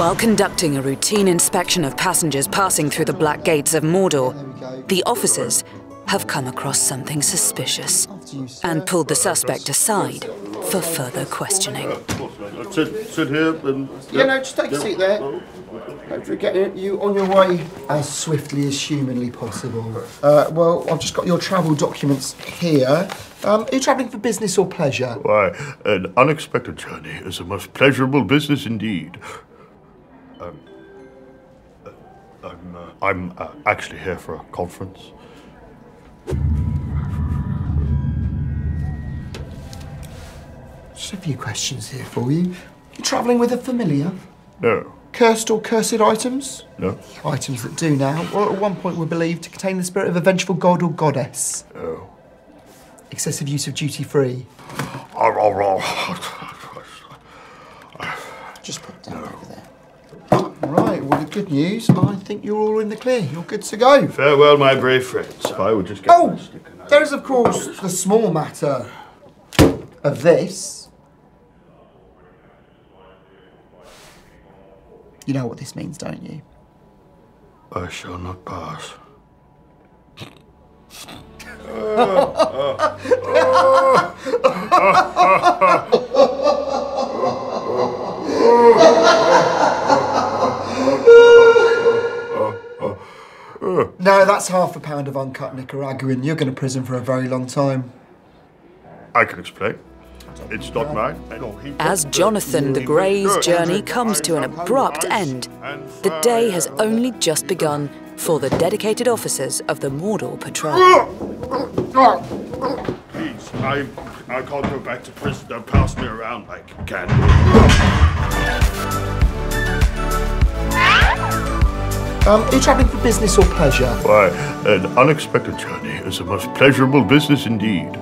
While conducting a routine inspection of passengers passing through the black gates of Mordor, the officers have come across something suspicious and pulled the suspect aside for further questioning. Sit here and... Yeah, no, just take a seat there. Hopefully getting you on your way as swiftly as humanly possible. Well, I've just got your travel documents here. Are you travelling for business or pleasure? Why, an unexpected journey is a most pleasurable business indeed. I'm actually here for a conference. Just a few questions here for you. You're travelling with a familiar? No. Cursed or cursed items? No. Items that do now, or at one point were believed to contain the spirit of a vengeful god or goddess? No. Excessive use of duty-free? Just put down over there. Right, well, the good news, I think you're all in the clear. You're good to go. Farewell, my brave friends. I will just get my stick and there is, of course, the small matter of this. You know what this means, don't you? I shall not pass. No, that's £1/pound of uncut Nicaraguan. You're going to prison for a very long time. I can explain. It's not mine. As Jonathan the Grey's journey comes to an abrupt end, the day has only just begun for the dedicated officers of the Mordor Patrol. Please, I can't go back to prison. Don't pass me around like you can. Are you travelling for business or pleasure? Why, an unexpected journey is a most pleasurable business indeed.